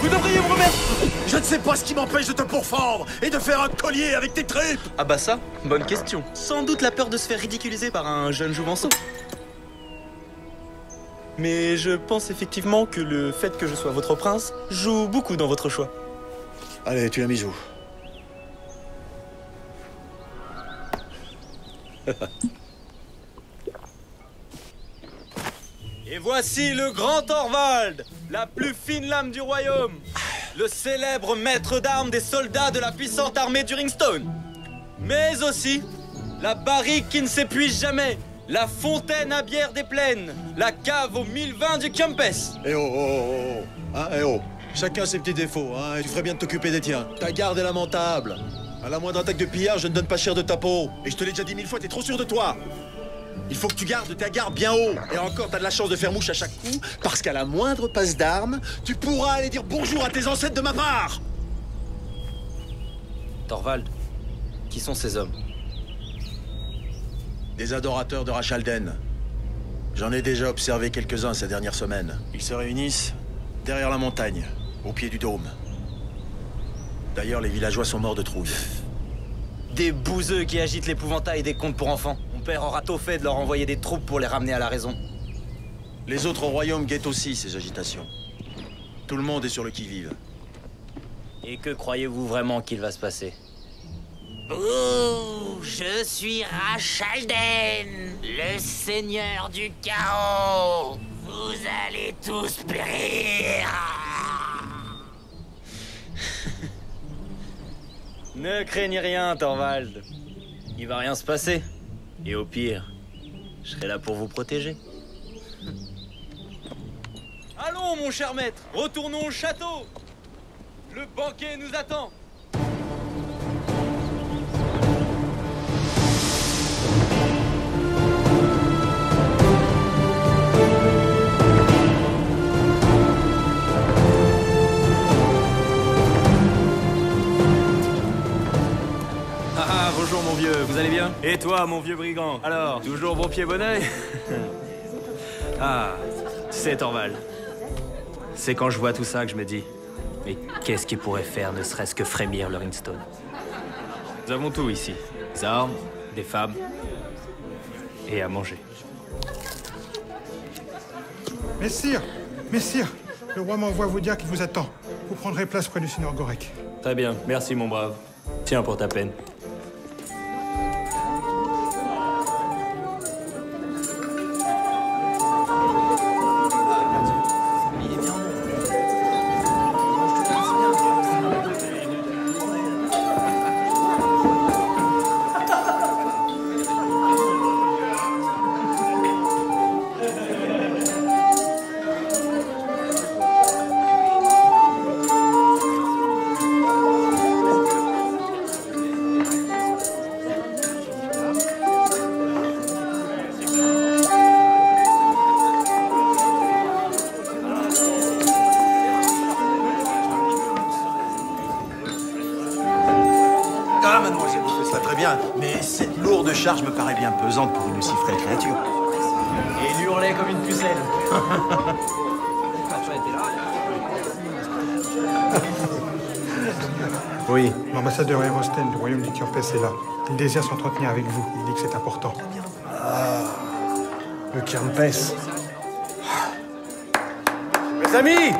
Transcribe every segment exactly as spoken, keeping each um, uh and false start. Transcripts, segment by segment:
Vous devriez me remercier. Je ne sais pas ce qui m'empêche de te pourfendre et de faire un collier avec tes tripes. Ah bah ça, bonne question. Sans doute la peur de se faire ridiculiser par un jeune jouvenceau. Mais je pense effectivement que le fait que je sois votre prince joue beaucoup dans votre choix. Allez, tu as mis joue. Et voici le grand Thorwald, la plus fine lame du royaume, le célèbre maître d'armes des soldats de la puissante armée du Ringstone. Mais aussi, la barrique qui ne s'épuise jamais, la fontaine à bière des plaines, la cave aux mille vins du Kempest. Eh oh, oh, oh, oh. Hein, eh oh. Chacun ses petits défauts, hein, et tu ferais bien de t'occuper des tiens. Ta garde est lamentable. À la moindre attaque de pillard, je ne donne pas cher de ta peau. Et je te l'ai déjà dit mille fois, t'es trop sûr de toi. Il faut que tu gardes ta garde bien haut. Et encore, t'as de la chance de faire mouche à chaque coup, parce qu'à la moindre passe d'armes, tu pourras aller dire bonjour à tes ancêtres de ma part. Thorwald, qui sont ces hommes? Des adorateurs de Rachalden. J'en ai déjà observé quelques-uns ces dernières semaines. Ils se réunissent derrière la montagne, au pied du dôme. D'ailleurs, les villageois sont morts de trouille. Des bouseux qui agitent l'épouvantail des contes pour enfants. Mon père aura tôt fait de leur envoyer des troupes pour les ramener à la raison. Les autres royaumes guettent aussi ces agitations. Tout le monde est sur le qui-vive. Et que croyez-vous vraiment qu'il va se passer? Ouh, je suis Rachalden, le seigneur du chaos. Vous allez tous périr. Ne craignez rien, Thorwald. Il va rien se passer. Et au pire, je serai là pour vous protéger. Allons, mon cher maître, retournons au château. Le banquet nous attend. Bonjour mon vieux, vous allez bien? Et toi mon vieux brigand? Alors, toujours bon pied bon oeil? Ah, tu sais Thorwald, c'est quand je vois tout ça que je me dis, mais qu'est-ce qu'il pourrait faire ne serait-ce que frémir le Ringstone? Nous avons tout ici, des armes, des femmes, et à manger. Messire, messire, le roi m'envoie vous dire qu'il vous attend. Vous prendrez place près du seigneur Gorek. Très bien, merci mon brave. Tiens pour ta peine. Charge me paraît bien pesante pour une aussi frêle créature. Et il hurlait comme une pucelle. Oui. L'ambassadeur Erosten du royaume du Kiermpès est là. Il désire s'entretenir avec vous. Il dit que c'est important. Ah, le Kiermpès. Mes amis!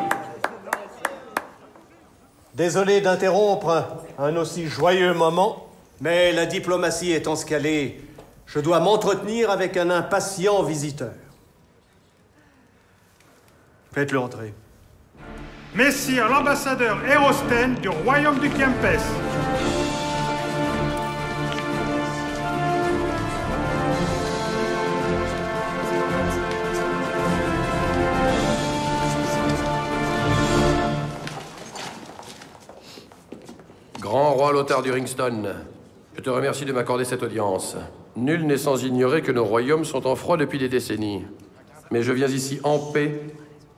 Désolé d'interrompre un aussi joyeux moment. Mais la diplomatie étant ce qu'elle est, je dois m'entretenir avec un impatient visiteur. Faites-le entrer. Messire l'ambassadeur Erosten du royaume du Kempest. Grand roi Lothar du Ringstone, je te remercie de m'accorder cette audience. Nul n'est sans ignorer que nos royaumes sont en froid depuis des décennies. Mais je viens ici en paix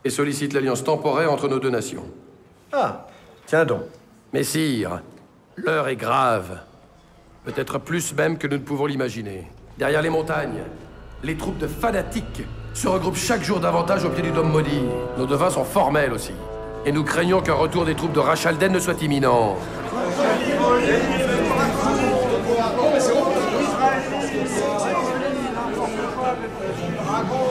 et sollicite l'alliance temporaire entre nos deux nations. Ah, tiens donc. Messire, l'heure est grave. Peut-être plus même que nous ne pouvons l'imaginer. Derrière les montagnes, les troupes de fanatiques se regroupent chaque jour davantage au pied du Dôme Maudit. Nos devins sont formels aussi. et nous craignons qu'un retour des troupes de Rachalden ne soit imminent.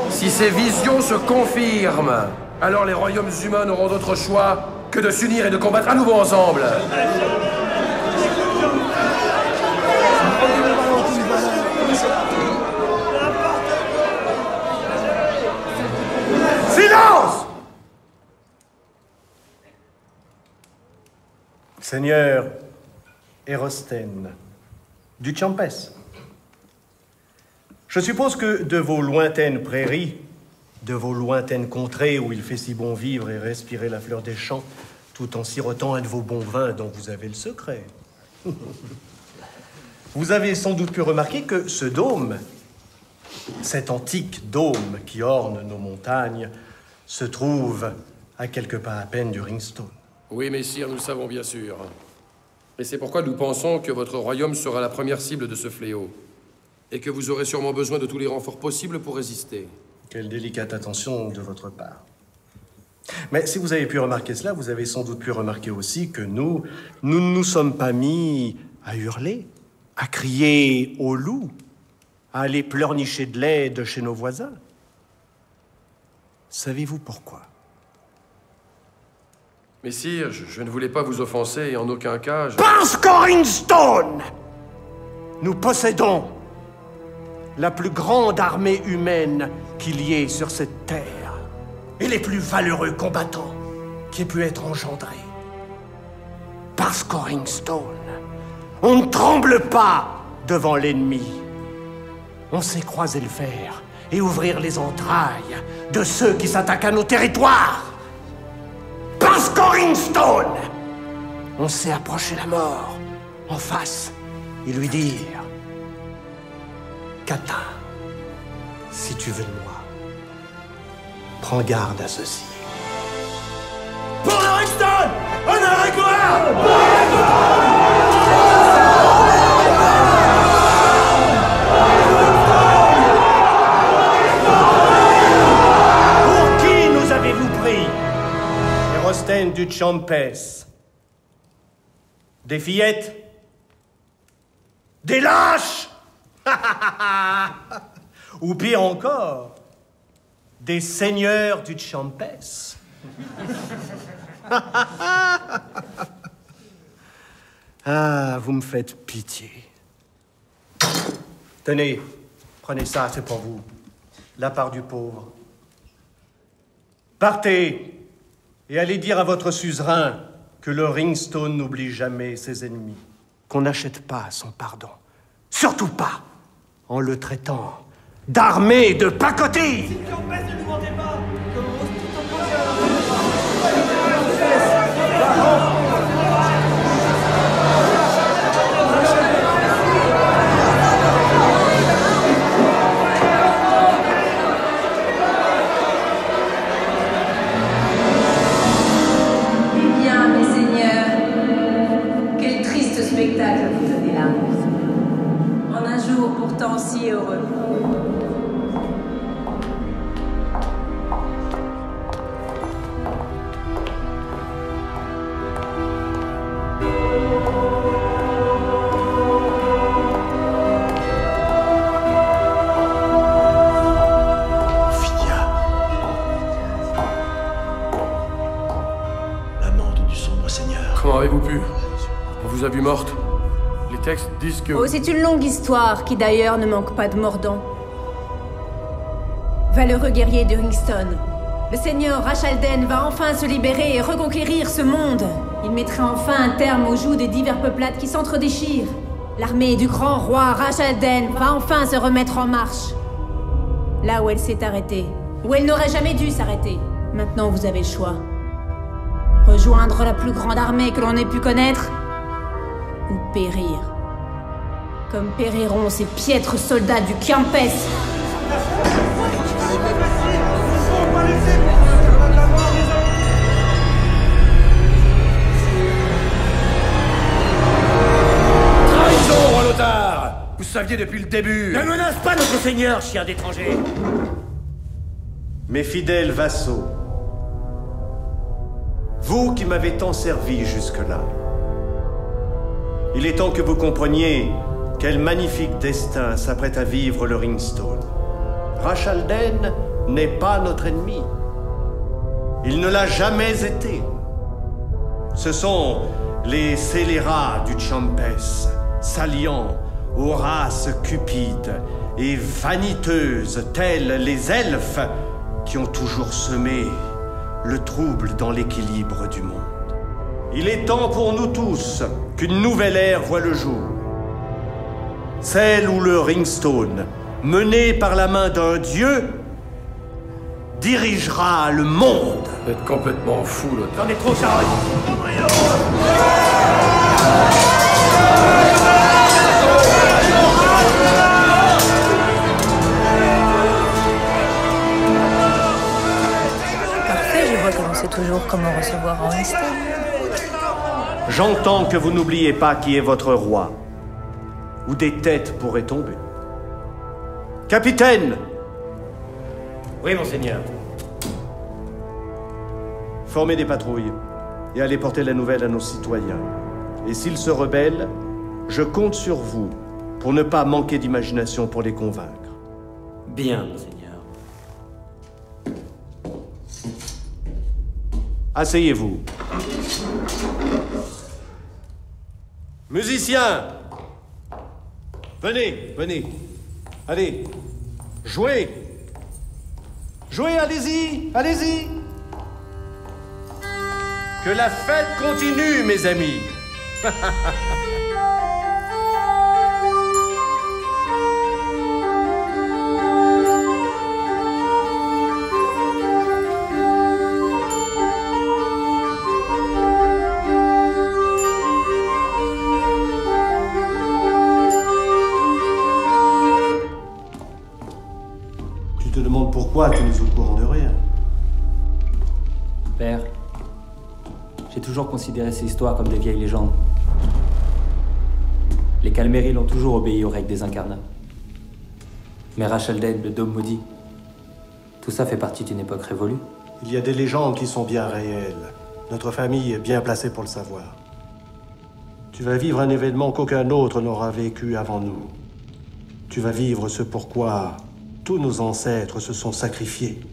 Si ces visions se confirment, alors les royaumes humains n'auront d'autre choix que de s'unir et de combattre à nouveau ensemble. Silence! Seigneur Erosten, du Champès, je suppose que de vos lointaines prairies, de vos lointaines contrées où il fait si bon vivre et respirer la fleur des champs, tout en sirotant un de vos bons vins dont vous avez le secret. Vous avez sans doute pu remarquer que ce dôme, cet antique dôme qui orne nos montagnes, se trouve à quelques pas à peine du Ringstone. Oui, messire, nous le savons bien sûr. Et c'est pourquoi nous pensons que votre royaume sera la première cible de ce fléau, et que vous aurez sûrement besoin de tous les renforts possibles pour résister. Quelle délicate attention de votre part. Mais si vous avez pu remarquer cela, vous avez sans doute pu remarquer aussi que nous, nous ne nous sommes pas mis à hurler, à crier au loup, à aller pleurnicher de l'aide chez nos voisins. Savez-vous pourquoi? Messire, je, je ne voulais pas vous offenser et en aucun cas... Je... Parce qu'en Ringstone, nous possédons la plus grande armée humaine qu'il y ait sur cette terre et les plus valeureux combattants qui aient pu être engendrés. Parce qu'en Ringstone, on ne tremble pas devant l'ennemi. On sait croiser le fer et ouvrir les entrailles de ceux qui s'attaquent à nos territoires. Parce qu'en Ringstone, on sait approcher la mort en face et lui dire « Kata, si tu veux de moi, prends garde à ceci. » Pour le Ringstone, on a la gloire ! Erosten du Champès. Des fillettes? Des lâches? Ou pire encore, des seigneurs du Champès. Ah, vous me faites pitié. Tenez, prenez ça, c'est pour vous. La part du pauvre. Partez! Et allez dire à votre suzerain que le Ringstone n'oublie jamais ses ennemis, qu'on n'achète pas son pardon, surtout pas en le traitant d'armée de pacotille. Si Kempest ne nous mentait pas, comme on ose tout opposer à si heureux. Finia, l'amante du sombre seigneur. Comment avez-vous pu? On vous a vu morte. Les textes disent que... Oh, c'est une longue histoire qui d'ailleurs ne manque pas de mordant. Valeureux guerrier de Ringstone, le seigneur Rachalden va enfin se libérer et reconquérir ce monde. Il mettra enfin un terme aux joues des divers peuplades qui s'entredéchirent. L'armée du grand roi Rachalden va enfin se remettre en marche. Là où elle s'est arrêtée, où elle n'aurait jamais dû s'arrêter. Maintenant, vous avez le choix. Rejoindre la plus grande armée que l'on ait pu connaître, ou périr, comme périront ces piètres soldats du Kiermpès. Trahison, Rolotard! Vous saviez depuis le début! Ne menace pas notre seigneur, chien d'étranger! Mes fidèles vassaux, Vous qui m'avez tant servi jusque-là. Il est temps que vous compreniez quel magnifique destin s'apprête à vivre le Ringstone. Rachalden n'est pas notre ennemi. Il ne l'a jamais été. Ce sont les scélérats du Champès, s'alliant aux races cupides et vaniteuses telles les elfes qui ont toujours semé le trouble dans l'équilibre du monde. Il est temps pour nous tous qu'une nouvelle ère voie le jour. Celle où le Ringstone, mené par la main d'un dieu, dirigera le monde. Vous êtes complètement fou, Lothar. T'en es trop sérieux. Parfait, je vois que l'on sait toujours comment recevoir un Erosten. J'entends que vous n'oubliez pas qui est votre roi, où des têtes pourraient tomber. Capitaine! Oui, monseigneur. Formez des patrouilles et allez porter la nouvelle à nos citoyens. Et s'ils se rebellent, je compte sur vous pour ne pas manquer d'imagination pour les convaincre. Bien, monseigneur. Asseyez-vous. Musiciens! Venez, venez. Allez, jouez! Jouez, allez-y, allez-y! Que la fête continue, mes amis! Tu te demandes pourquoi tu nous es au courant de rien. Père, j'ai toujours considéré ces histoires comme des vieilles légendes. Les Kalmeril ont toujours obéi aux règles des incarnats. Mais Rachalden, le Dôme Maudit, tout ça fait partie d'une époque révolue. Il y a des légendes qui sont bien réelles. Notre famille est bien placée pour le savoir. Tu vas vivre un événement qu'aucun autre n'aura vécu avant nous. Tu vas vivre ce pourquoi tous nos ancêtres se sont sacrifiés.